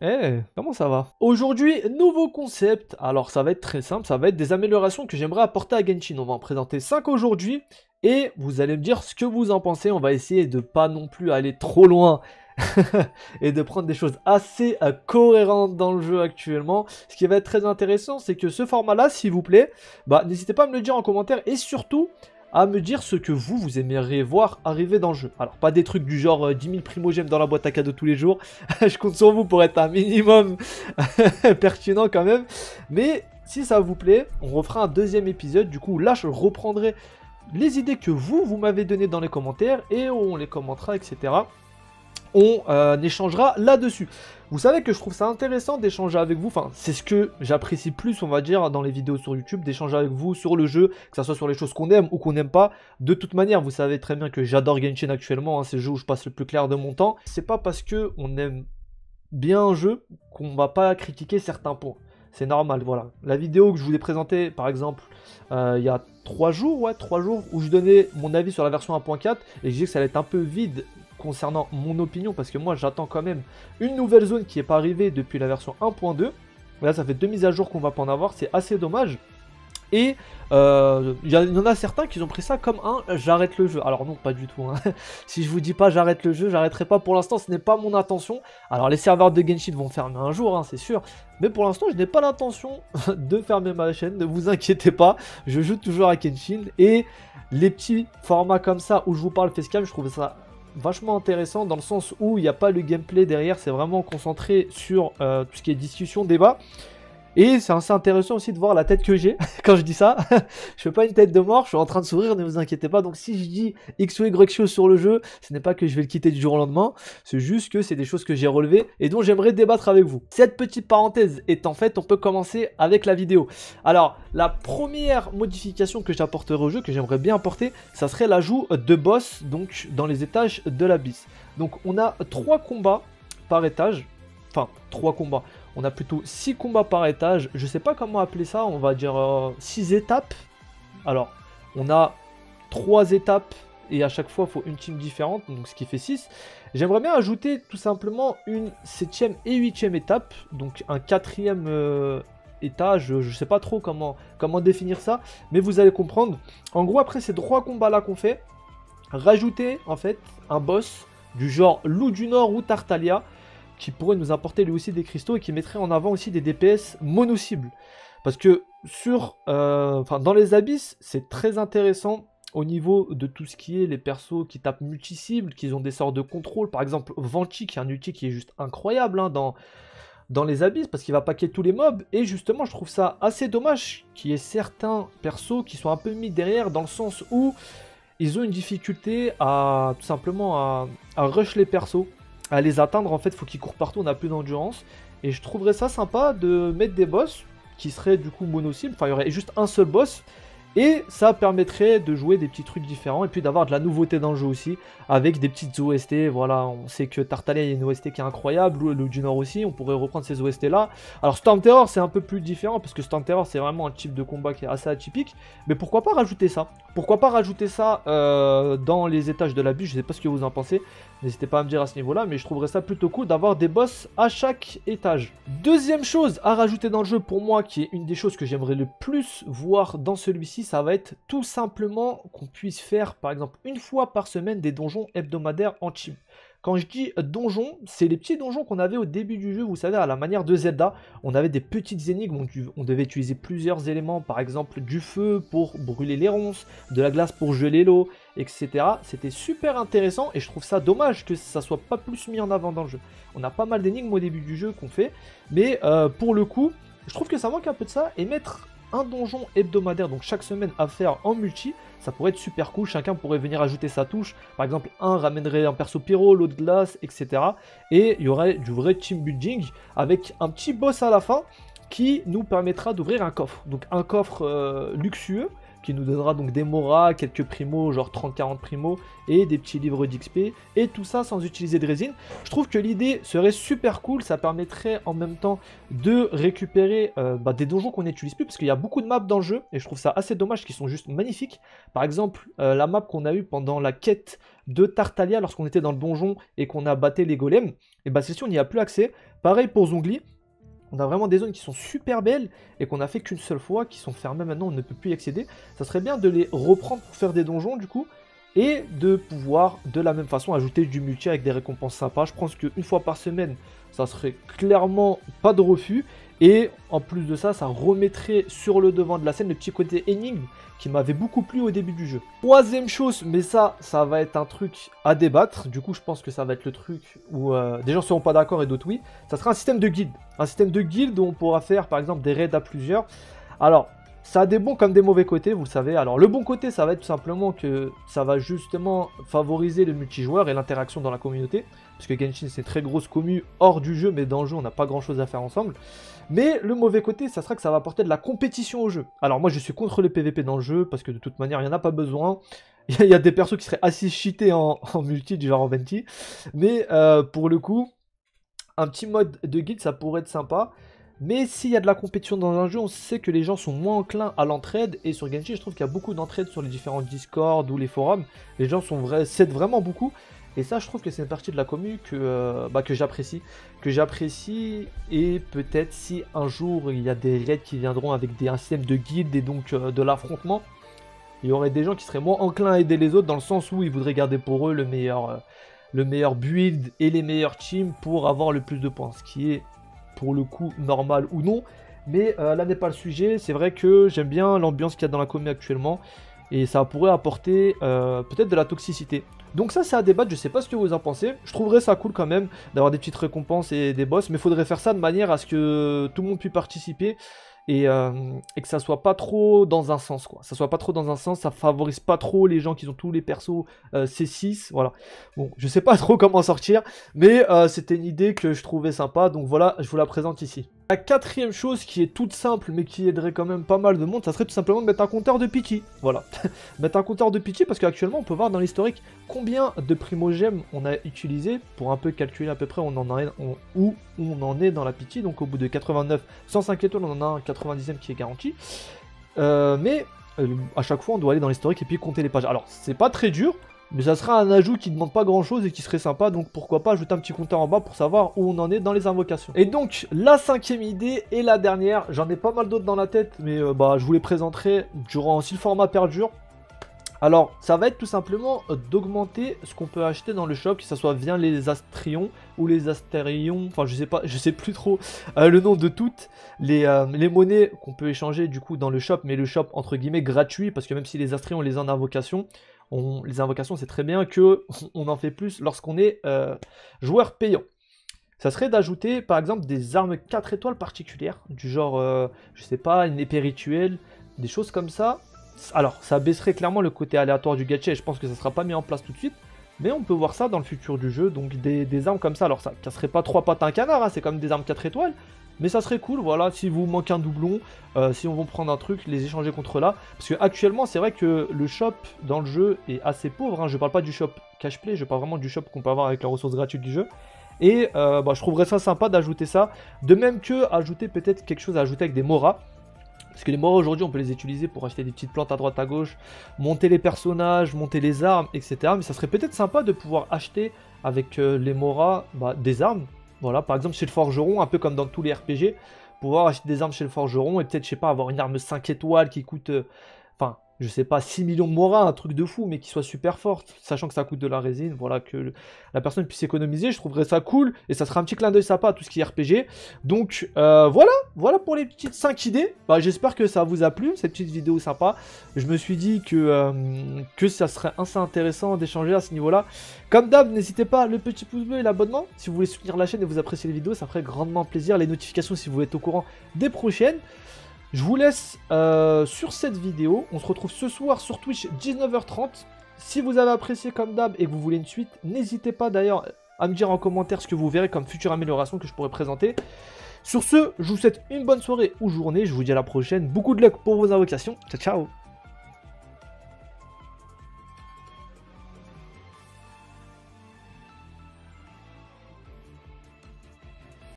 Comment ça va? Aujourd'hui, nouveau concept. Alors ça va être très simple, ça va être des améliorations que j'aimerais apporter à Genshin. On va en présenter 5 aujourd'hui et vous allez me dire ce que vous en pensez. On va essayer de pas non plus aller trop loin et de prendre des choses assez cohérentes dans le jeu actuellement. Ce qui va être très intéressant, c'est que ce format-là, s'il vous plaît, bah, n'hésitez pas à me le dire en commentaire et surtout à me dire ce que vous aimeriez voir arriver dans le jeu. Alors, pas des trucs du genre 10 000 primo gemmes dans la boîte à cadeaux tous les jours. Je compte sur vous pour être un minimum pertinent quand même. Mais si ça vous plaît, on refera un deuxième épisode. Du coup, là, je reprendrai les idées que vous m'avez données dans les commentaires et on les commentera, etc. On échangera là-dessus. Vous savez que je trouve ça intéressant d'échanger avec vous. Enfin, c'est ce que j'apprécie plus, on va dire, dans les vidéos sur YouTube, d'échanger avec vous sur le jeu, que ça soit sur les choses qu'on aime ou qu'on n'aime pas. De toute manière, vous savez très bien que j'adore Genshin actuellement, hein, c'est le jeu où je passe le plus clair de mon temps. C'est pas parce que on aime bien un jeu qu'on va pas critiquer certains points. C'est normal, voilà. La vidéo que je vous ai présentée, par exemple, il y a 3 jours, ouais, 3 jours, où je donnais mon avis sur la version 1.4 et je disais que ça allait être un peu vide concernant mon opinion, parce que moi, j'attends quand même une nouvelle zone qui n'est pas arrivée depuis la version 1.2. Là, ça fait 2 mises à jour qu'on va pas en avoir, c'est assez dommage. Et il y en a certains qui ont pris ça comme un j'arrête le jeu. Alors non, pas du tout, hein. Si je vous dis pas j'arrête le jeu, j'arrêterai pas. Pour l'instant, ce n'est pas mon intention. Alors les serveurs de Genshin vont fermer un jour, hein, c'est sûr. Mais pour l'instant, je n'ai pas l'intention de fermer ma chaîne. Ne vous inquiétez pas, je joue toujours à Genshin. Et les petits formats comme ça où je vous parle facecam, je trouve ça vachement intéressant dans le sens où il n'y a pas le gameplay derrière. C'est vraiment concentré sur tout ce qui est discussion, débat. Et c'est assez intéressant aussi de voir la tête que j'ai quand je dis ça. Je fais pas une tête de mort, je suis en train de sourire, ne vous inquiétez pas. Donc si je dis X ou Y chose sur le jeu, ce n'est pas que je vais le quitter du jour au lendemain. C'est juste que c'est des choses que j'ai relevées et dont j'aimerais débattre avec vous. Cette petite parenthèse étant faite, on peut commencer avec la vidéo. Alors, la première modification que j'apporterai au jeu, que j'aimerais bien apporter, ça serait l'ajout de boss, donc dans les étages de l'abysse. Donc on a 3 combats par étage. Enfin, 3 combats. On a plutôt 6 combats par étage. Je sais pas comment appeler ça. On va dire 6 étapes. Alors, on a 3 étapes. Et à chaque fois, il faut une team différente. Donc, ce qui fait 6. J'aimerais bien ajouter tout simplement une 7e et 8e étape. Donc, un 4e étage. Je sais pas trop comment définir ça. Mais vous allez comprendre. En gros, après ces 3 combats-là qu'on fait, rajouter en fait un boss du genre Loup du Nord ou Tartaglia, qui pourrait nous apporter lui aussi des cristaux et qui mettrait en avant aussi des DPS mono-cibles. Parce que dans les abysses, c'est très intéressant au niveau de tout ce qui est les persos qui tapent multi-cibles, qui ont des sorts de contrôle. Par exemple, Venti, qui est un outil qui est juste incroyable hein, dans les abysses, parce qu'il va paquer tous les mobs. Et justement, je trouve ça assez dommage qu'il y ait certains persos qui sont un peu mis derrière, dans le sens où ils ont une difficulté à tout simplement à rush les persos. À les atteindre, en fait, il faut qu'ils courent partout, on n'a plus d'endurance. Et je trouverais ça sympa de mettre des boss qui seraient du coup mono-cibles. Enfin, il y aurait juste un seul boss. Et ça permettrait de jouer des petits trucs différents et puis d'avoir de la nouveauté dans le jeu aussi, avec des petites OST. Voilà, on sait que Tartaglia, il y a une OST qui est incroyable, Loup du Nord aussi, on pourrait reprendre ces OST-là. Alors Storm Terror, c'est un peu plus différent, parce que Storm Terror, c'est vraiment un type de combat qui est assez atypique. Mais pourquoi pas rajouter ça? Pourquoi pas rajouter ça dans les étages de l'abus? Je sais pas ce que vous en pensez, n'hésitez pas à me dire à ce niveau-là, mais je trouverais ça plutôt cool d'avoir des boss à chaque étage. Deuxième chose à rajouter dans le jeu pour moi, qui est une des choses que j'aimerais le plus voir dans celui-ci, ça va être tout simplement qu'on puisse faire par exemple une fois par semaine des donjons hebdomadaires en team. Quand je dis donjons, c'est les petits donjons qu'on avait au début du jeu, vous savez, à la manière de Zelda. On avait des petites énigmes, on devait utiliser plusieurs éléments, par exemple du feu pour brûler les ronces, de la glace pour geler l'eau, etc. C'était super intéressant et je trouve ça dommage que ça soit pas plus mis en avant dans le jeu. On a pas mal d'énigmes au début du jeu qu'on fait, mais pour le coup, je trouve que ça manque un peu de ça, et mettre un donjon hebdomadaire, donc chaque semaine à faire en multi, ça pourrait être super cool. Chacun pourrait venir ajouter sa touche. Par exemple, un ramènerait un perso pyro, l'autre glace, etc. Et il y aurait du vrai team building avec un petit boss à la fin qui nous permettra d'ouvrir un coffre. Donc un coffre luxueux qui nous donnera donc des moras, quelques primos, genre 30-40 primos, et des petits livres d'XP, et tout ça sans utiliser de résine. Je trouve que l'idée serait super cool, ça permettrait en même temps de récupérer des donjons qu'on n'utilise plus, parce qu'il y a beaucoup de maps dans le jeu, et je trouve ça assez dommage, qui sont juste magnifiques. Par exemple, la map qu'on a eue pendant la quête de Tartaglia, lorsqu'on était dans le donjon et qu'on a battu les golems, et bah celle-ci on n'y a plus accès. Pareil pour Zhongli. On a vraiment des zones qui sont super belles et qu'on a fait qu'une seule fois, qui sont fermées maintenant, on ne peut plus y accéder. Ça serait bien de les reprendre pour faire des donjons du coup et de pouvoir de la même façon ajouter du multi avec des récompenses sympas. Je pense qu'une fois par semaine, ça serait clairement pas de refus. Et en plus de ça, ça remettrait sur le devant de la scène le petit côté énigme qui m'avait beaucoup plu au début du jeu. Troisième chose, mais ça va être un truc à débattre. Du coup, je pense que ça va être le truc où des gens ne seront pas d'accord et d'autres oui. Ça sera un système de guilde. Un système de guilde où on pourra faire par exemple des raids à plusieurs. Alors, ça a des bons comme des mauvais côtés, vous le savez. Alors, le bon côté, ça va être tout simplement que ça va justement favoriser le multijoueur et l'interaction dans la communauté. Parce que Genshin, c'est une très grosse commu hors du jeu, mais dans le jeu, on n'a pas grand-chose à faire ensemble. Mais le mauvais côté, ça sera que ça va apporter de la compétition au jeu. Alors moi, je suis contre le PVP dans le jeu, parce que de toute manière, il n'y en a pas besoin. Il y a des persos qui seraient assez cheatés en multi, du genre en Venti. Mais pour le coup, un petit mode de guide, ça pourrait être sympa. Mais s'il y a de la compétition dans un jeu, on sait que les gens sont moins enclins à l'entraide. Et sur Genshin, je trouve qu'il y a beaucoup d'entraide sur les différents Discord ou les forums. Les gens s'aident vraiment beaucoup. Et ça, je trouve que c'est une partie de la commu que j'apprécie. Et peut-être si un jour, il y a des raids qui viendront avec un système de guide et donc de l'affrontement, il y aurait des gens qui seraient moins enclins à aider les autres dans le sens où ils voudraient garder pour eux le meilleur build et les meilleurs teams pour avoir le plus de points. Ce qui est, pour le coup, normal ou non. Mais là n'est pas le sujet. C'est vrai que j'aime bien l'ambiance qu'il y a dans la commu actuellement. Et ça pourrait apporter peut-être de la toxicité. Donc ça, c'est à débattre, je sais pas ce que vous en pensez. Je trouverais ça cool quand même d'avoir des petites récompenses et des boss, mais il faudrait faire ça de manière à ce que tout le monde puisse participer et que ça soit pas trop dans un sens, quoi. Ça soit pas trop dans un sens, ça favorise pas trop les gens qui ont tous les persos C6, voilà. Bon, je sais pas trop comment sortir, mais c'était une idée que je trouvais sympa, donc voilà, je vous la présente ici. La quatrième chose qui est toute simple mais qui aiderait quand même pas mal de monde, ça serait tout simplement de mettre un compteur de pity. Voilà, mettre un compteur de pity parce qu'actuellement on peut voir dans l'historique combien de primo gemmes on a utilisé pour un peu calculer à peu près où on en est dans la pity. Donc au bout de 89, 105 étoiles, on en a un 90e qui est garanti. Mais à chaque fois on doit aller dans l'historique et puis compter les pages. Alors c'est pas très dur. Mais ça sera un ajout qui ne demande pas grand chose et qui serait sympa, donc pourquoi pas ajouter un petit compteur en bas pour savoir où on en est dans les invocations. Et donc, la cinquième idée et la dernière, j'en ai pas mal d'autres dans la tête, mais je vous les présenterai si le format perdure. Alors, ça va être tout simplement d'augmenter ce qu'on peut acheter dans le shop, que ce soit via les Astrions ou les Astérions, enfin je sais plus trop le nom de toutes les monnaies qu'on peut échanger du coup dans le shop, mais le shop entre guillemets gratuit, parce que même si les Astrions, on les a en invocation, les invocations, c'est très bien qu'on en fait plus lorsqu'on est joueur payant. Ça serait d'ajouter, par exemple, des armes 4 étoiles particulières, du genre, une épée rituelle, des choses comme ça. Alors, ça baisserait clairement le côté aléatoire du gacha, et je pense que ça ne sera pas mis en place tout de suite, mais on peut voir ça dans le futur du jeu, donc des armes comme ça. Alors, ça ne casserait pas 3 pattes à un canard, hein, c'est quand même des armes 4 étoiles. Mais ça serait cool, voilà, si vous manquez un doublon, si on veut prendre un truc, les échanger contre là. Parce que actuellement, c'est vrai que le shop dans le jeu est assez pauvre, hein. Je parle pas du shop cash play, je parle vraiment du shop qu'on peut avoir avec la ressource gratuite du jeu. Et je trouverais ça sympa d'ajouter ça. De même que ajouter peut-être quelque chose à ajouter avec des moras. Parce que les moras aujourd'hui, on peut les utiliser pour acheter des petites plantes à droite à gauche, monter les personnages, monter les armes, etc. Mais ça serait peut-être sympa de pouvoir acheter avec les moras des armes. Voilà, par exemple chez le forgeron, un peu comme dans tous les RPG, pouvoir acheter des armes chez le forgeron et peut-être, avoir une arme 5 étoiles qui coûte, 6 millions de moras, un truc de fou, mais qui soit super forte, sachant que ça coûte de la résine, voilà, que la personne puisse économiser, je trouverais ça cool, et ça sera un petit clin d'œil sympa à tout ce qui est RPG. Donc, voilà pour les petites 5 idées, j'espère que ça vous a plu, cette petite vidéo sympa, je me suis dit que ça serait assez intéressant d'échanger à ce niveau-là. Comme d'hab, n'hésitez pas, le petit pouce bleu et l'abonnement, si vous voulez soutenir la chaîne et vous appréciez les vidéos, ça ferait grandement plaisir, les notifications si vous êtes au courant des prochaines. Je vous laisse sur cette vidéo, on se retrouve ce soir sur Twitch 19h30. Si vous avez apprécié comme d'hab et que vous voulez une suite, n'hésitez pas d'ailleurs à me dire en commentaire ce que vous verrez comme future amélioration que je pourrais présenter. Sur ce, je vous souhaite une bonne soirée ou journée, je vous dis à la prochaine, beaucoup de luck pour vos invocations, ciao ciao.